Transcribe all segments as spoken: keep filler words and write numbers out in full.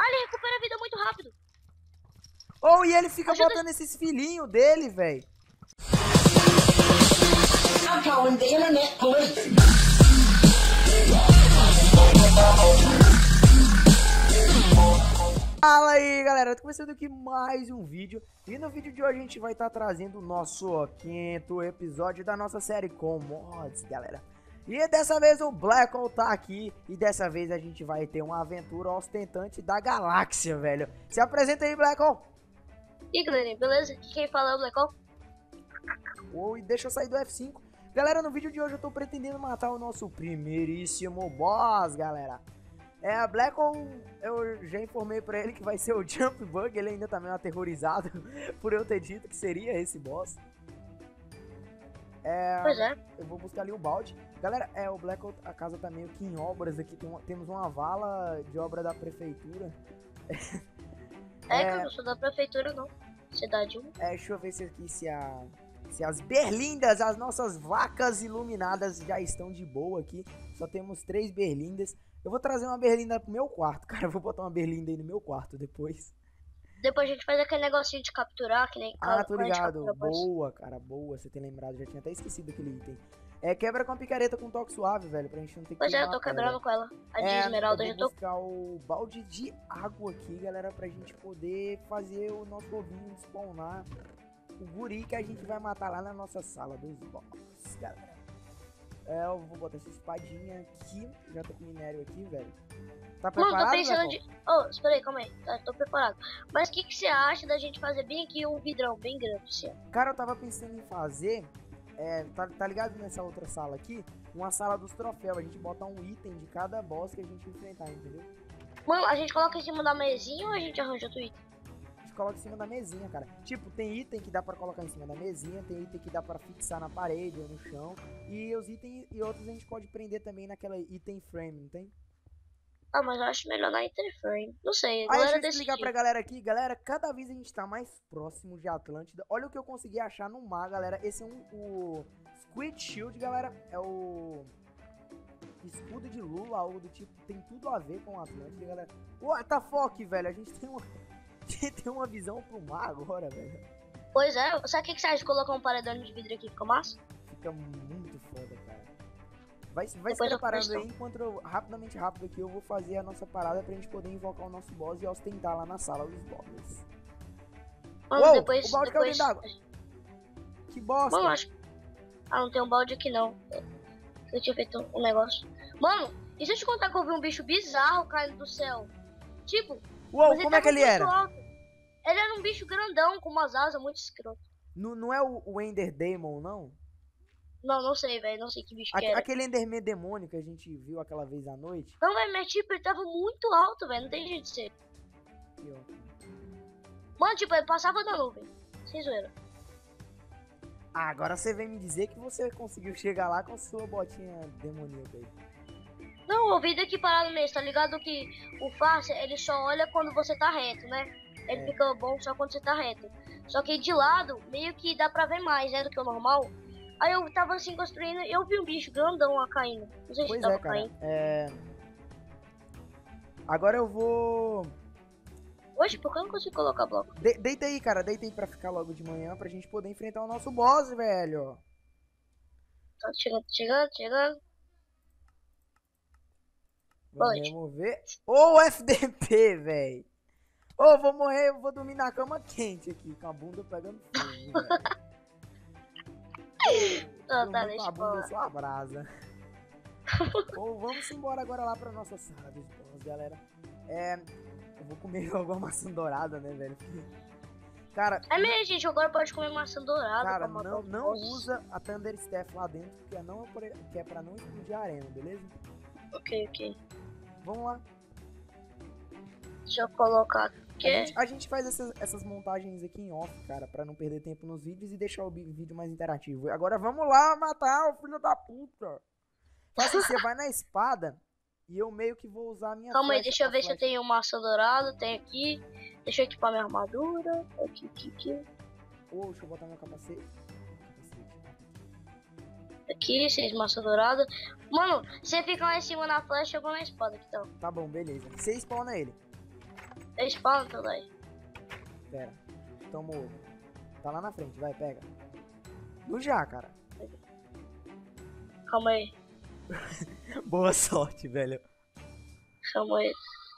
Ah, ele recupera a vida muito rápido. Oh, e ele fica Ajuda. botando esses filhinhos dele, velho. Fala aí, galera, eu tô começando aqui mais um vídeo. E no vídeo de hoje a gente vai estar tá trazendo o nosso quinto episódio da nossa série com mods, galera. E dessa vez o Blackout tá aqui, e dessa vez a gente vai ter uma aventura ostentante da galáxia, velho. Se apresenta aí, Blackout. E Glennie, beleza? Quem fala é o Blackout. Oi, deixa eu sair do F cinco. Galera, no vídeo de hoje eu tô pretendendo matar o nosso primeiríssimo boss, galera. É, Blackout, eu já informei pra ele que vai ser o Jump Bug, ele ainda tá meio aterrorizado por eu ter dito que seria esse boss. É, pois é. Eu vou buscar ali o balde. Galera, é, o Blackout, a casa tá meio que em obras aqui. Tem uma, temos uma vala de obra da prefeitura. É, é que eu não sou da prefeitura, não. Cidade um. É, deixa eu ver se aqui se, a, se as berlindas, as nossas vacas iluminadas já estão de boa aqui. Só temos três berlindas. Eu vou trazer uma berlinda pro meu quarto, cara. Eu vou botar uma berlinda aí no meu quarto depois. Depois a gente faz aquele negocinho de capturar, que nem... Ah, tô ligado. Boa, cara, boa. Você tem lembrado, já tinha até esquecido aquele item. É, quebra com a picareta com um toque suave, velho, pra gente não ter que... Pois é, eu tô quebrando com ela. A de esmeralda, eu tô... Vou buscar o balde de água aqui, galera, pra gente poder fazer o nosso ovinho spawnar o guri que a gente vai matar lá na nossa sala dos boss, galera. É, eu vou botar essa espadinha aqui. Já tô com minério aqui, velho. Tá preparado? Mano, tô pensando de... Oh, espera aí, calma aí. Tá, tô preparado. Mas o que, que você acha da gente fazer bem aqui um vidrão bem grande, senhor? Cara, eu tava pensando em fazer... É, tá, tá ligado nessa outra sala aqui? Uma sala dos troféus. A gente bota um item de cada boss que a gente enfrentar, entendeu? Mano, a gente coloca em cima da mesinha ou a gente arranja outro item? A gente coloca em cima da mesinha, cara. Tipo, tem item que dá pra colocar em cima da mesinha, tem item que dá pra fixar na parede ou no chão. E os itens e outros a gente pode prender também naquela item frame, não tem? Ah, mas eu acho melhor na Interframe. Não sei, agora deixa eu explicar pra galera aqui. Galera, cada vez a gente tá mais próximo de Atlântida. Olha o que eu consegui achar no mar, galera. Esse é um, o Squid Shield, galera. É o Escudo de Lula, algo do tipo. Tem tudo a ver com Atlântida, galera. What the fuck, velho? A gente tem uma, a gente tem uma visão pro mar agora, velho. Pois é. Sabe o que, que você acha de colocar um paredão de vidro aqui? Fica massa? Fica muito foda, cara. Vai, vai se preparando aí, enquanto eu, rapidamente, rápido aqui, eu vou fazer a nossa parada pra gente poder invocar o nosso boss e ostentar lá na sala dos bosses. Mano, Uou, depois... o balde depois... caiu dentro d'água. Que bosta. Mano, acho... Ah, não tem um balde aqui, não. Eu tinha feito um negócio. Mano, e se eu te contar que eu vi um bicho bizarro caindo do céu? Tipo... Uou, como é que ele era? Alto. Ele era um bicho grandão, com umas asas muito escroto. Não, não é o, o Ender Demon, não? Não, não sei, velho. Não sei que bicho a que era. Aquele Enderman Demônio que a gente viu aquela vez à noite. Não, velho, mas tipo, ele tava muito alto, velho. Não tem jeito de ser. Que ótimo. Mano, tipo, ele passava da nuvem. Sem zoeira. Ah, agora você vem me dizer que você conseguiu chegar lá com a sua botinha demoníaca aí. Não, o vídeo aqui parado mesmo, tá ligado? Que o Farce, ele só olha quando você tá reto, né? Ele é. fica bom só quando você tá reto. Só que de lado, meio que dá pra ver mais, né? Do que o normal. Aí eu tava assim construindo e eu vi um bicho grandão lá caindo. Não sei se pois tava é, cara. caindo. É... Agora eu vou... Oxe, por que eu não consigo colocar bloco? De deita aí, cara. Deita aí pra ficar logo de manhã pra gente poder enfrentar o nosso boss, velho. Tá chegando, chegando, chegando. Vamos remover. Ô, oh, F D P, velho. Ô, oh, vou morrer. Eu vou dormir na cama quente aqui, com a bunda pegando fogo, velho. Não, não, tá, deixa a bunda, só a brasa. Bom, vamos embora agora lá pra nossa sala dos bons, galera. É, eu vou comer alguma maçã dourada, né, velho? Cara... É mesmo, gente, agora pode comer maçã dourada. Cara, não, não usa a Thunder Staff lá dentro, porque é, não, que é pra não explodir a arena, beleza? Ok, ok. Vamos lá. Deixa eu colocar aqui. A gente, a gente faz essas, essas montagens aqui em off, cara, pra não perder tempo nos vídeos e deixar o vídeo mais interativo. Agora vamos lá matar o filho da puta. Faz assim, você vai na espada e eu meio que vou usar a minha... Calma aí, deixa eu ver se eu tenho maçã dourada, tem aqui. Deixa eu equipar minha armadura. Aqui, aqui, aqui. Oh, deixa eu botar meu capacete. Aqui, seis maçã dourada. Mano, você fica lá em cima na flecha, eu vou na espada, então. Tá bom, beleza. Você spawna ele. Tem espada daí. Pera. Toma o ovo. Tá lá na frente, vai, pega. No já, cara. Calma aí. Boa sorte, velho. Calma aí.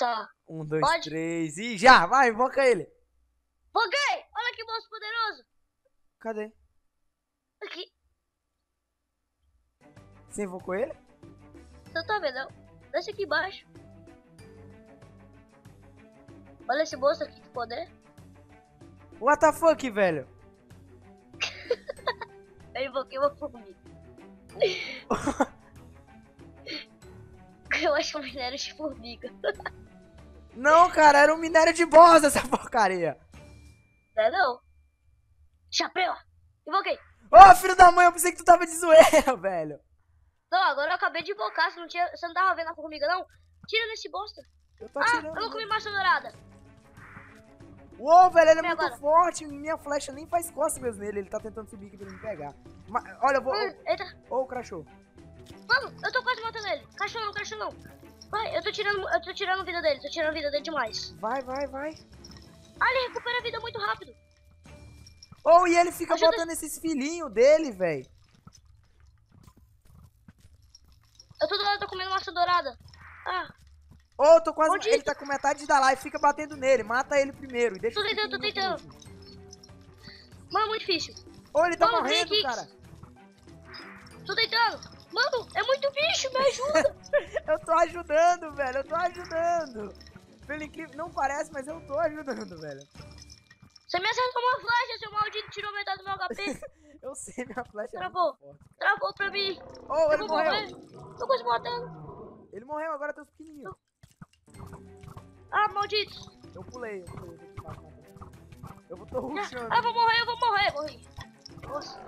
Tá. Um, dois, Pode? três e já! Vai, invoca ele! Invoquei! Olha que monstro poderoso! Cadê? Aqui. Você invocou ele? Você tá vendo? Desce aqui embaixo. Olha esse monstro aqui de poder. What the fuck, velho? Eu invoquei uma formiga. Eu acho um minério de formiga. Não, cara, era um minério de bosta essa porcaria. Não é não. Chapéu, invoquei. Ô, oh, filho da mãe, eu pensei que tu tava de zoeira, velho. Não, agora eu acabei de invocar, você não, tinha, você não tava vendo a formiga, não? Tira nesse bosta. Eu tô atirando. Ah, eu não comi massa dourada. Uou, velho, ele é muito forte. Minha flecha nem faz cócegas nele. Ele tá tentando subir aqui pra me pegar. Mas, olha, eu vou... Hum, eita. Ô, o crachô. Vamos, eu tô quase matando ele. Crachô não, crachô não. Vai, eu tô tirando eu tô tirando vida dele. Tô tirando vida dele demais. Vai, vai, vai. Ah, ele recupera a vida muito rápido. Oh, e ele fica Ajuda. botando esses filhinhos dele, velho. Eu toda hora tô comendo maçã dourada. Ah. Ô, oh, tô quase... Onde ele tá com metade da live, fica batendo nele. Mata ele primeiro e deixa... Tô tentando, tô tentando. Mano, é muito difícil. Ô, oh, ele tá Mano, morrendo, vem, cara. Tô tentando. Mano, é muito bicho, me ajuda. Eu tô ajudando, velho. Eu tô ajudando. Pelo incrível... Não parece, mas eu tô ajudando, velho. Você me acertou uma flecha, seu maldito. Tirou metade do meu H P. Eu sei, minha flecha... Travou. É Travou pra mim. Ô, oh, ele morreu. Morrendo. Tô quase matando. Ele morreu, agora tá os pequenininhos. Eu... Ah, maldito! Eu pulei, eu pulei. Eu vou tô rushando. Ah, eu vou morrer, eu vou morrer, morri. Nossa,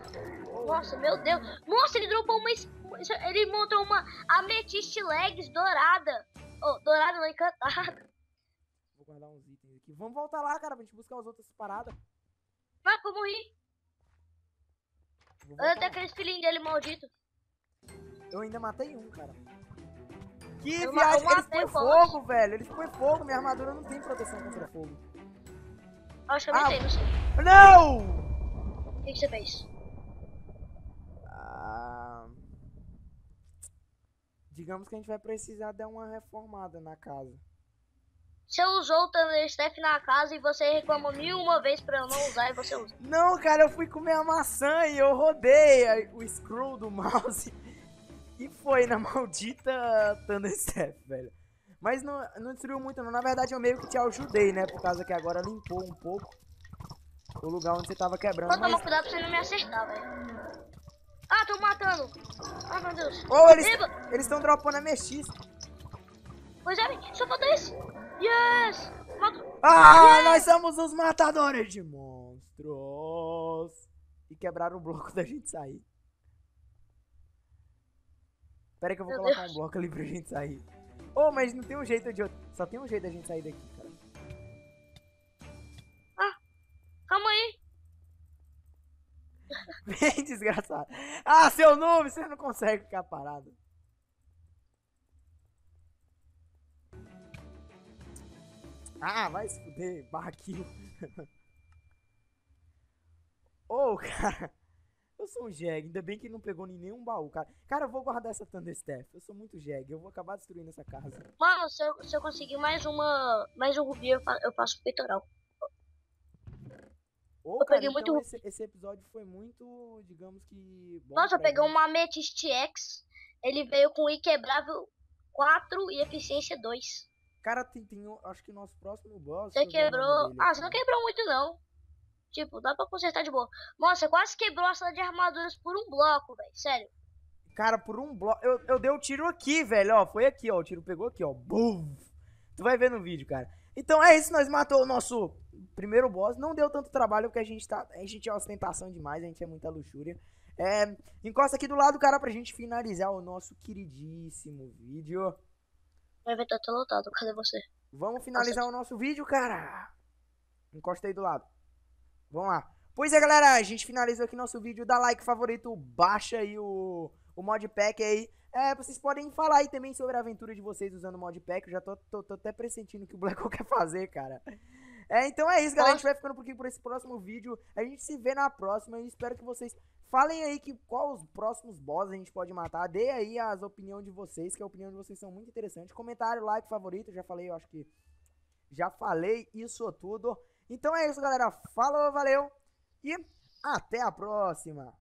nossa, meu Deus. Nossa, ele dropou uma... Ele montou uma ametiste legs dourada. Oh, dourada não, encantada. Vou guardar uns itens aqui. Vamos voltar lá, cara, pra gente buscar as outras paradas. Ah, eu morri. Olha até aqueles filhinhos dele, maldito. Eu ainda matei um, cara. Que eu viagem, eles põem fogo, ponte. velho, eles põem fogo, minha armadura não tem proteção contra fogo. Acho que eu ah, matei, não sei. Não! O que, que você fez? Ah, digamos que a gente vai precisar dar uma reformada na casa. Você usou o Thunder Staff na casa e você reclamou mil uma vez pra eu não usar e você usa. Não, cara, eu fui comer a maçã e eu rodei o scroll do mouse. E foi na maldita Thunder Staff, velho. Mas não, não destruiu muito, não. Na verdade, eu meio que te ajudei, né? Por causa que agora limpou um pouco o lugar onde você tava quebrando. Vou tomar mas... cuidado pra você não me acertar, velho. Ah, tô matando. Ah, meu Deus. Oh, eles eles estão dropando a mestiça. Pois é, só falta esse. Yes! Mato. Ah, yes! Nós somos os matadores de monstros. E quebraram o bloco da gente sair. Pera aí que eu vou Meu colocar Deus. um bloco ali pra gente sair. Oh, mas não tem um jeito de... Só tem um jeito da gente sair daqui, cara. Ah, calma aí. Bem desgraçado. Ah, seu noob, você não consegue ficar parado. Ah, vai se fuder, barraquinho. Oh, cara. Eu sou um jegue, ainda bem que não pegou nenhum baú, cara. Cara, eu vou guardar essa Thunder Staff. Eu sou muito jegue, eu vou acabar destruindo essa casa. Mano, se eu, se eu conseguir mais uma... Mais um rubi, eu, fa eu faço o peitoral. Ô, eu cara, peguei então muito esse, esse episódio foi muito, digamos que... Bom. Nossa, eu peguei uma Amethyst X. Ele veio com Inquebrável quatro e Eficiência dois. Cara, tem, tem acho que o nosso próximo boss... Você quebrou... Dele, ah, cara. Você não quebrou muito, não. Tipo, dá pra consertar de boa. Nossa, quase quebrou a sala de armaduras por um bloco, velho. Sério. Cara, por um bloco. Eu, eu dei o um tiro aqui, velho. Ó, foi aqui, ó. O tiro pegou aqui, ó. Bum! Tu vai ver no vídeo, cara. Então é isso. Nós matou o nosso primeiro boss. Não deu tanto trabalho porque a gente tá. A gente é ostentação demais, a gente é muita luxúria. É. Encosta aqui do lado, cara, pra gente finalizar o nosso queridíssimo vídeo. Vai ver, tá lotado. Cadê você? Vamos finalizar você. o nosso vídeo, cara. Encosta aí do lado. Vamos lá. Pois é, galera, a gente finalizou aqui nosso vídeo. Dá like, favorito, baixa aí o, o modpack aí. É, vocês podem falar aí também sobre a aventura de vocês usando o modpack. Eu já tô, tô, tô até pressentindo o que o Blackout quer fazer, cara. É, então é isso, galera. A gente vai ficando por aqui por esse próximo vídeo. A gente se vê na próxima e espero que vocês falem aí que, qual os próximos bosses a gente pode matar. Dê aí as opiniões de vocês, que a opinião de vocês são muito interessantes. Comentário, like, favorito. Eu já falei, eu acho que... Já falei isso tudo. Então é isso, galera. Falou, valeu e até a próxima.